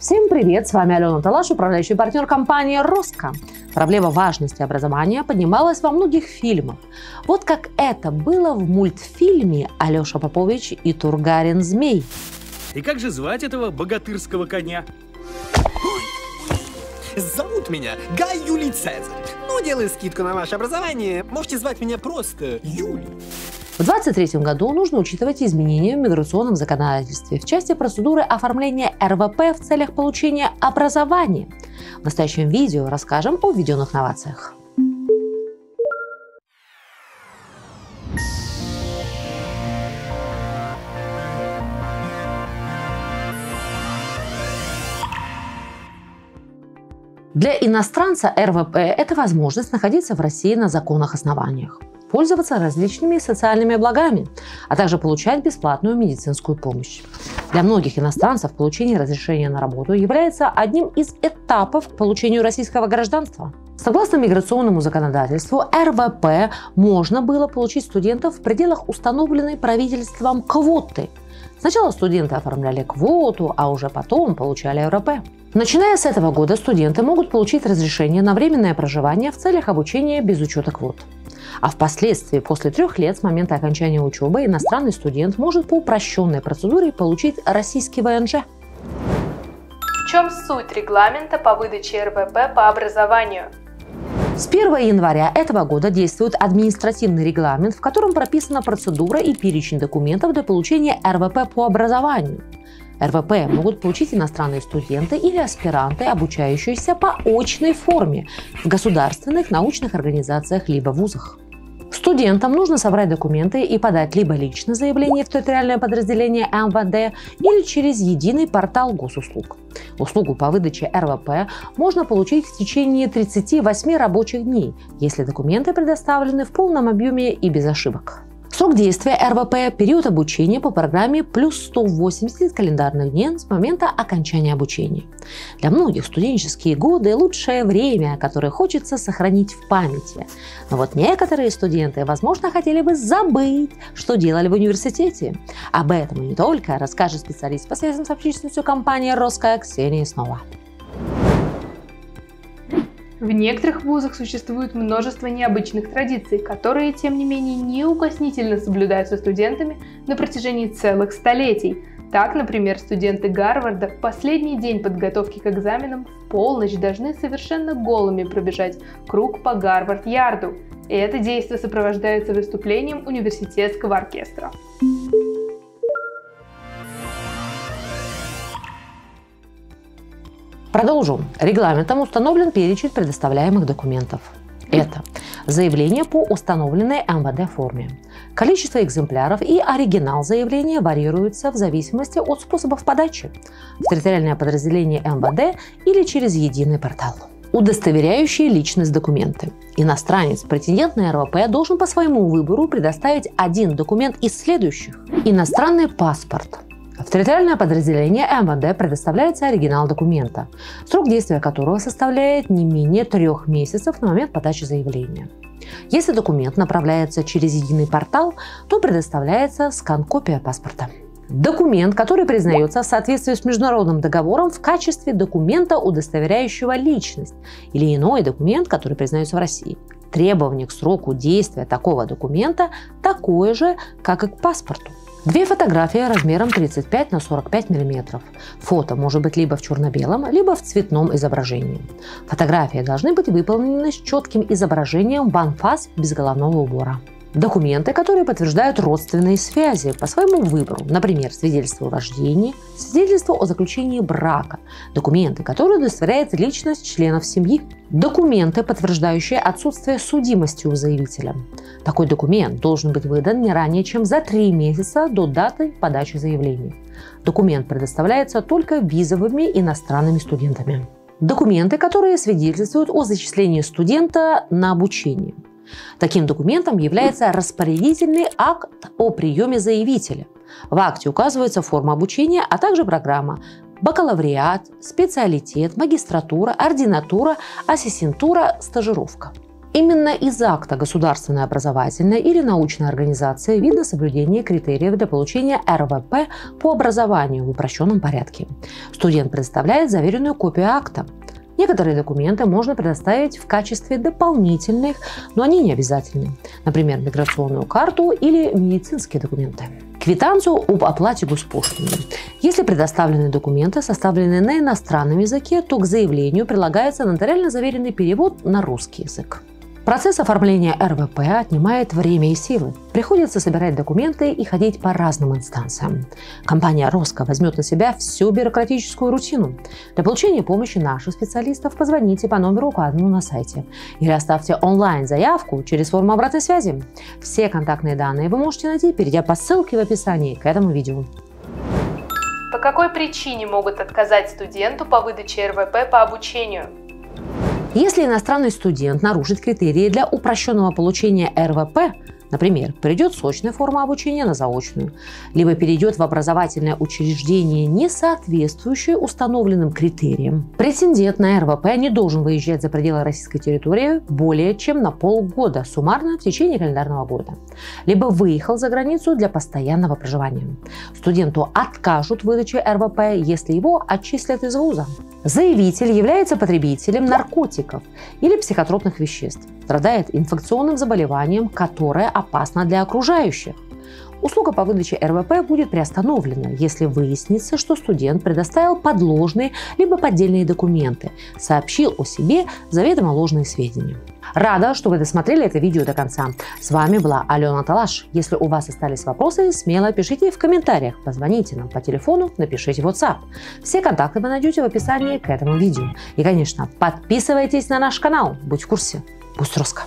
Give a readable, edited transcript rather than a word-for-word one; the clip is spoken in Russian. Всем привет, с вами Алена Талаш, управляющий партнер компании «РосКо». Проблема важности образования поднималась во многих фильмах. Вот как это было в мультфильме «Алеша Попович и Тургарин змей». И как же звать этого богатырского коня? Зовут меня Гай Юлий Цезарь. Ну, делая скидку на ваше образование, можете звать меня просто Юлий. В 2023 году нужно учитывать изменения в миграционном законодательстве в части процедуры оформления РВП в целях получения образования. В настоящем видео расскажем о введенных новациях. Для иностранца РВП – это возможность находиться в России на законных основаниях, пользоваться различными социальными благами, а также получать бесплатную медицинскую помощь. Для многих иностранцев получение разрешения на работу является одним из этапов к получению российского гражданства. Согласно миграционному законодательству, РВП можно было получить студентов в пределах установленной правительством квоты. Сначала студенты оформляли квоту, а уже потом получали РВП. Начиная с этого года студенты могут получить разрешение на временное проживание в целях обучения без учета квот. А впоследствии, после 3 лет с момента окончания учебы, иностранный студент может по упрощенной процедуре получить российский ВНЖ. В чем суть регламента по выдаче РВП по образованию? С 1 января этого года действует административный регламент, в котором прописана процедура и перечень документов для получения РВП по образованию. РВП могут получить иностранные студенты или аспиранты, обучающиеся по очной форме в государственных научных организациях либо вузах. Студентам нужно собрать документы и подать либо лично заявление в территориальное подразделение МВД или через единый портал госуслуг. Услугу по выдаче РВП можно получить в течение 38 рабочих дней, если документы предоставлены в полном объеме и без ошибок. Срок действия РВП – период обучения по программе плюс 180 календарных дней с момента окончания обучения. Для многих студенческие годы – лучшее время, которое хочется сохранить в памяти. Но вот некоторые студенты, возможно, хотели бы забыть, что делали в университете. Об этом и не только расскажет специалист по связям с общественностью компании «РосКо» Ксения Снова. В некоторых вузах существует множество необычных традиций, которые, тем не менее, неукоснительно соблюдаются студентами на протяжении целых столетий. Так, например, студенты Гарварда в последний день подготовки к экзаменам в полночь должны совершенно голыми пробежать круг по Гарвард-Ярду. И это действие сопровождается выступлением университетского оркестра. Продолжу. Регламентом установлен перечень предоставляемых документов. Это заявление по установленной МВД форме. Количество экземпляров и оригинал заявления варьируются в зависимости от способов подачи в территориальное подразделение МВД или через единый портал. Удостоверяющие личность документы. Иностранец, претендент на РВП, должен по своему выбору предоставить один документ из следующих. Иностранный паспорт. В территориальное подразделение МВД предоставляется оригинал документа, срок действия которого составляет не менее 3 месяцев на момент подачи заявления. Если документ направляется через единый портал, то предоставляется скан-копия паспорта. Документ, который признается в соответствии с международным договором в качестве документа, удостоверяющего личность, или иной документ, который признается в России. Требование к сроку действия такого документа такое же, как и к паспорту. 2 фотографии размером 35 на 45 мм. Фото может быть либо в черно-белом, либо в цветном изображении. Фотографии должны быть выполнены с четким изображением ванфас без головного убора. Документы, которые подтверждают родственные связи по своему выбору, например, свидетельство о рождении, свидетельство о заключении брака, документы, которые удостоверяют личность членов семьи, документы, подтверждающие отсутствие судимости у заявителя. Такой документ должен быть выдан не ранее, чем за 3 месяца до даты подачи заявления. Документ предоставляется только визовыми иностранными студентами. Документы, которые свидетельствуют о зачислении студента на обучение. Таким документом является распорядительный акт о приеме заявителя. В акте указывается форма обучения, а также программа: бакалавриат, специалитет, магистратура, ординатура, ассистентура, стажировка. Именно из акта государственной образовательной или научной организации видно соблюдение критериев для получения РВП по образованию в упрощенном порядке. Студент предоставляет заверенную копию акта. Некоторые документы можно предоставить в качестве дополнительных, но они не обязательны. Например, миграционную карту или медицинские документы. Квитанцию об оплате госпошлины. Если предоставленные документы составлены на иностранном языке, то к заявлению прилагается нотариально заверенный перевод на русский язык. Процесс оформления РВП отнимает время и силы. Приходится собирать документы и ходить по разным инстанциям. Компания «РосКо» возьмет на себя всю бюрократическую рутину. Для получения помощи наших специалистов позвоните по номеру, указанному на сайте, или оставьте онлайн-заявку через форму обратной связи. Все контактные данные вы можете найти, перейдя по ссылке в описании к этому видео. По какой причине могут отказать студенту по выдаче РВП по обучению? Если иностранный студент нарушит критерии для упрощенного получения РВП, например, перейдет с очной формы обучения на заочную, либо перейдет в образовательное учреждение, не соответствующее установленным критериям, претендент на РВП не должен выезжать за пределы российской территории более чем на полгода, суммарно в течение календарного года, либо выехал за границу для постоянного проживания. Студенту откажут в выдаче РВП, если его отчислят из вуза. Заявитель является потребителем наркотиков или психотропных веществ, страдает инфекционным заболеванием, которое опасно для окружающих. Услуга по выдаче РВП будет приостановлена, если выяснится, что студент предоставил подложные либо поддельные документы, сообщил о себе заведомо ложные сведения. Рада, что вы досмотрели это видео до конца. С вами была Алена Талаш. Если у вас остались вопросы, смело пишите в комментариях, позвоните нам по телефону, напишите в WhatsApp. Все контакты вы найдете в описании к этому видео. И, конечно, подписывайтесь на наш канал, будь в курсе. Пусть РосКо!